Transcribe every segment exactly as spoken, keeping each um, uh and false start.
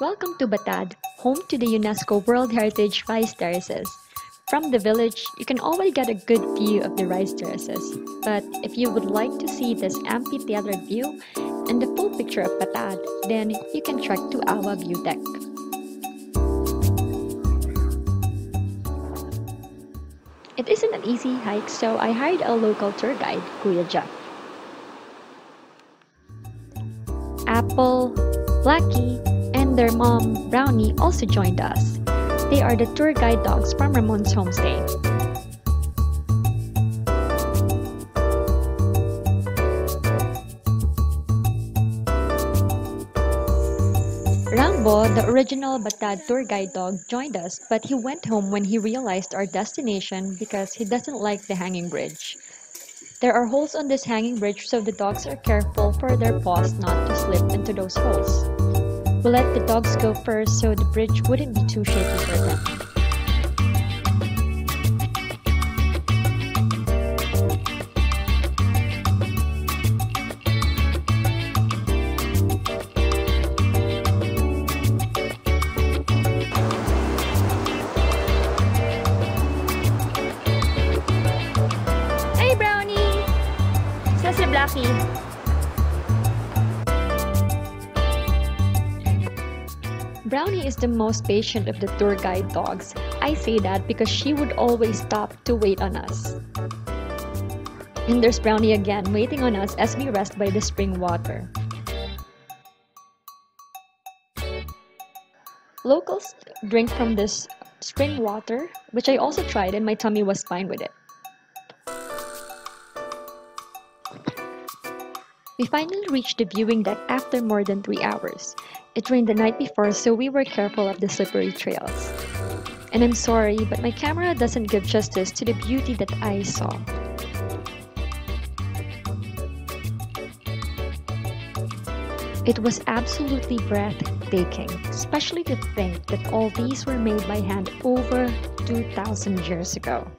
Welcome to Batad, home to the UNESCO World Heritage Rice Terraces. From the village, you can already get a good view of the rice terraces. But if you would like to see this amphitheater view and the full picture of Batad, then you can trek to Awa View Deck. It isn't an easy hike, so I hired a local tour guide, Kuya Jeff. Apple, Blackie, and their mom, Brownie, also joined us. They are the tour guide dogs from Ramon's homestay. Rambo, the original Batad tour guide dog, joined us, but he went home when he realized our destination because he doesn't like the hanging bridge. There are holes on this hanging bridge, so the dogs are careful for their paws not to slip into those holes. We we'll let the dogs go first so the bridge wouldn't be too shaky for them. Hey, Brownie! It's si Blackie. Brownie is the most patient of the tour guide dogs. I say that because she would always stop to wait on us. And there's Brownie again, waiting on us as we rest by the spring water. Locals drink from this spring water, which I also tried, and my tummy was fine with it. We finally reached the viewing deck after more than three hours. It rained the night before, so we were careful of the slippery trails. And I'm sorry, but my camera doesn't give justice to the beauty that I saw. It was absolutely breathtaking, especially to think that all these were made by hand over two thousand years ago.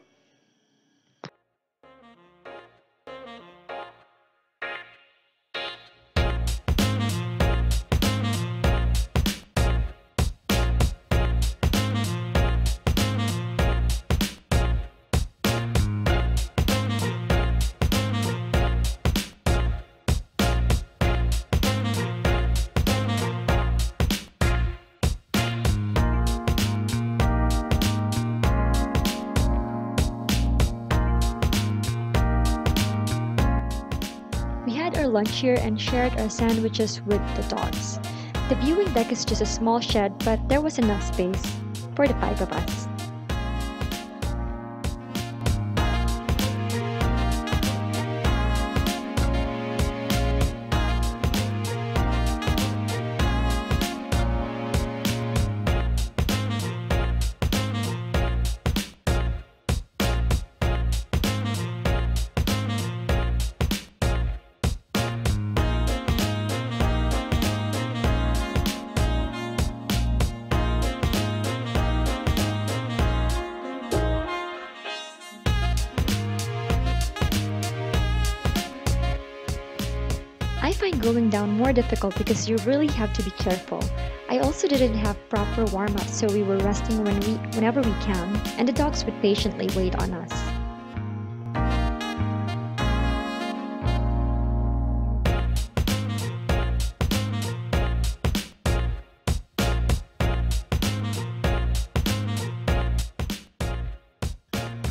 Our lunch here and shared our sandwiches with the dogs. The viewing deck is just a small shed, but there was enough space for the five of us. I find going down more difficult because you really have to be careful. I also didn't have proper warm-up, so we were resting when we, whenever we can, and the dogs would patiently wait on us.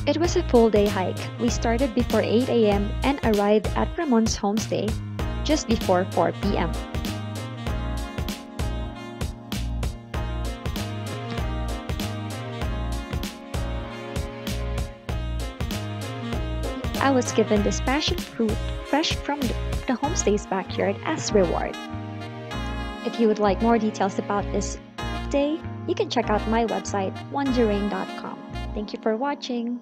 It was a full day hike. We started before eight A M and arrived at Ramon's homestay just before four P M I was given this passion fruit fresh from the homestay's backyard as reward. If you would like more details about this day, you can check out my website, wanderein dot com. Thank you for watching.